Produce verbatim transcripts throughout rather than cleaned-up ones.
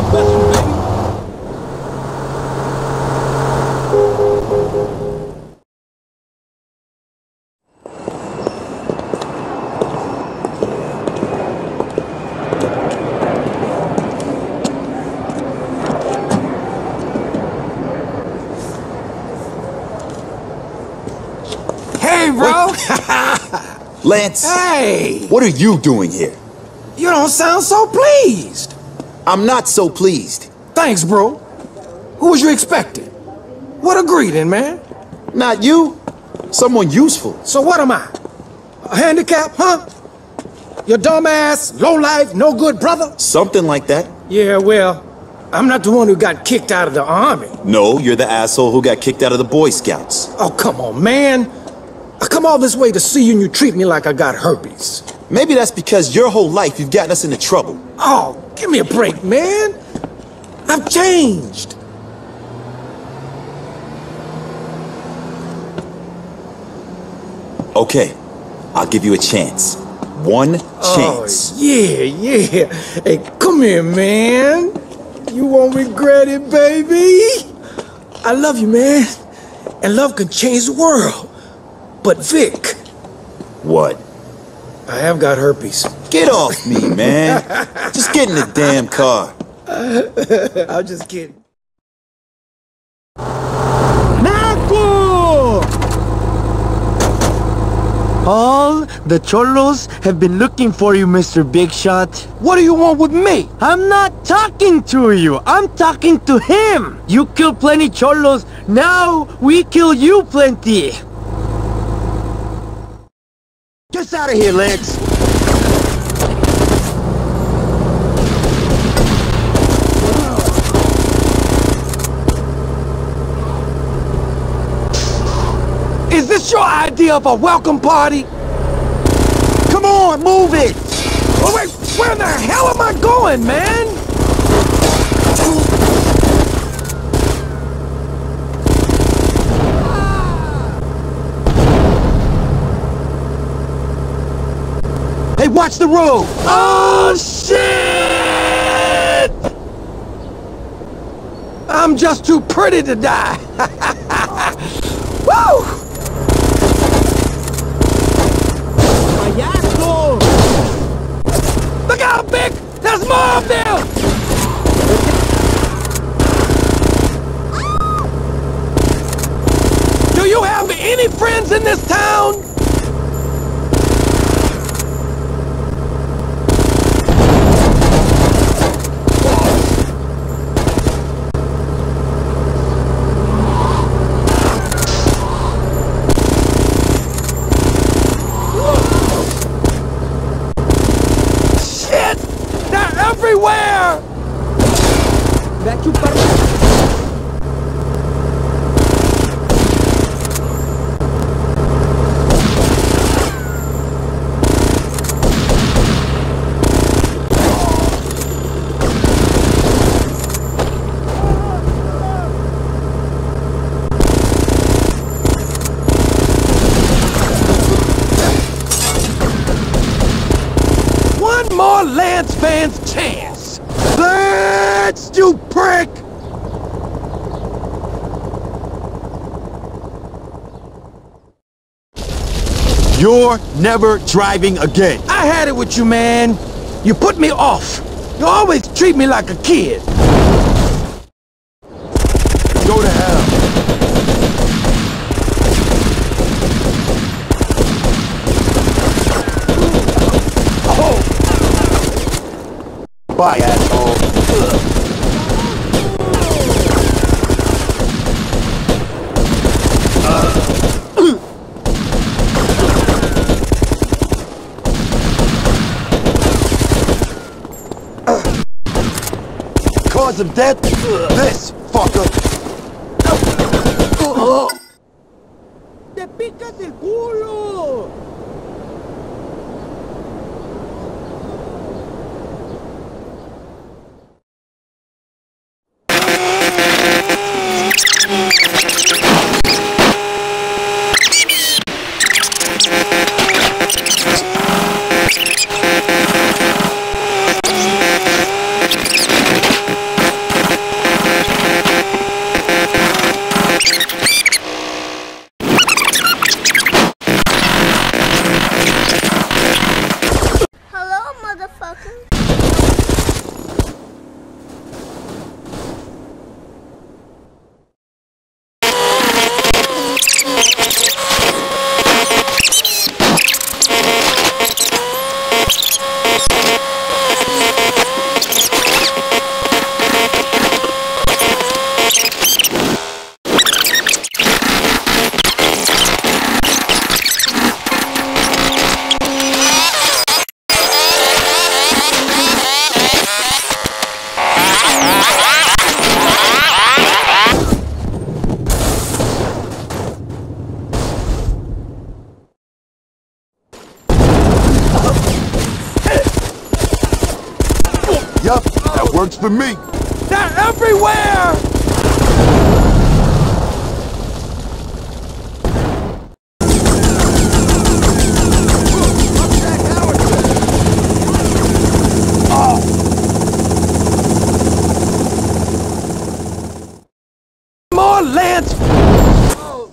God bless you, baby. Hey, bro! Lance! Hey! What are you doing here? You don't sound so pleased. I'm not so pleased. Thanks, bro. Who was you expecting? What a greeting, man. Not you. Someone useful. So what am I? A handicap, huh? Your dumb ass, low-life, no-good brother? Something like that. Yeah, well, I'm not the one who got kicked out of the army. No, you're the asshole who got kicked out of the Boy Scouts. Oh, come on, man. I come all this way to see you and you treat me like I got herpes. Maybe that's because your whole life you've gotten us into trouble. Oh, give me a break, man. I've changed. Okay, I'll give you a chance. One chance. Oh, yeah, yeah. Hey, come here, man. You won't regret it, baby. I love you, man. And love can change the world. But Vic. What? I have got herpes. Get off me, man. Just get in the damn car. I'm just kidding. NACO! All the Cholos have been looking for you, Mister Big Shot. What do you want with me? I'm not talking to you. I'm talking to him. You killed plenty Cholos. Now we kill you plenty. Get out of here, Lance! Is this your idea of a welcome party? Come on, move it! Oh wait, where the hell am I going, man? Hey, watch the road! Oh, shit! I'm just too pretty to die! Woo! Look out, Vic! There's more of them! Do you have any friends in this town? Everywhere! One more Lance Vance chance! Let's, you prick! You're never driving again. I had it with you, man. You put me off. You always treat me like a kid. Go to hell. Bye, asshole. Cause of death? This fucker. Te picas el culo. up, that works for me. They're everywhere! Lance! Oh.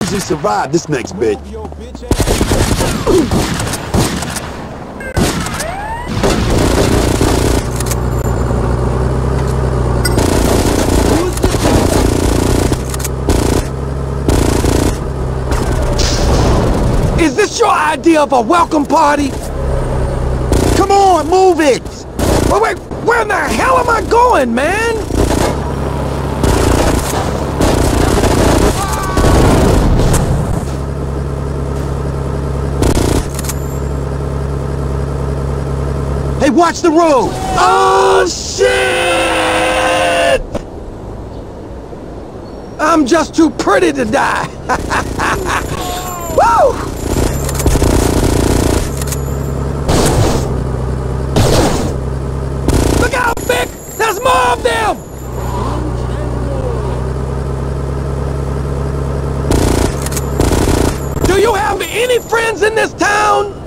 Usually survive this next bit. Is this your idea of a welcome party? Come on, move it! Wait, wait! Where in the hell am I going, man? Hey, watch the road! Oh, shit! I'm just too pretty to die. Woo! More of them! Do you have any friends in this town?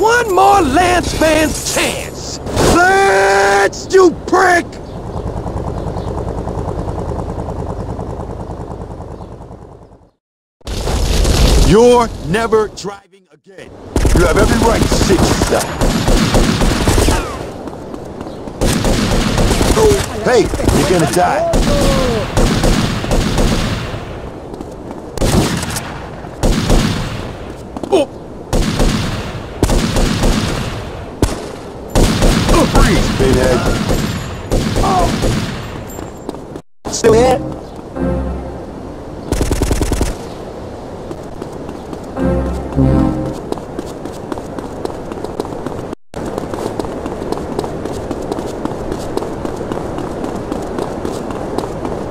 One more Lance Vance chance! Lance, you prick! You're never driving again. You have every right to shit yourself. Oh, hey, you're gonna die. Oh. Still here?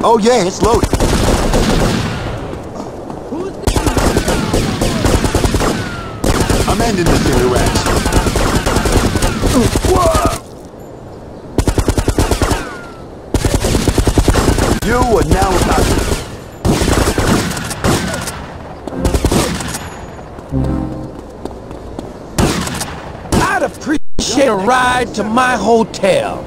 Oh yeah, it's loaded. I'm ending this interaction. Whoa! You are now about to... I'd appreciate a ride to my hotel.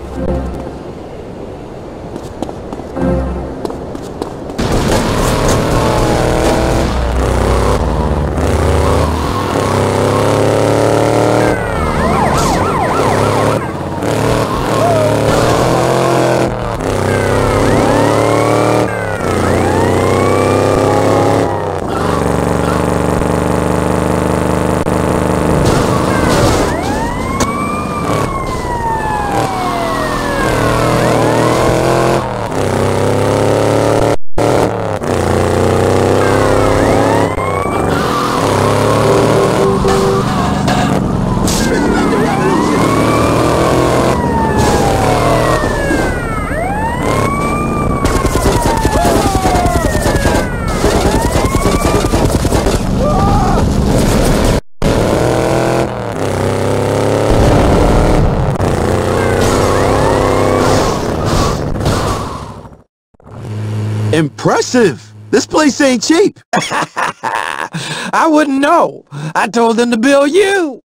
Impressive! This place ain't cheap! I wouldn't know. I told them to bill you!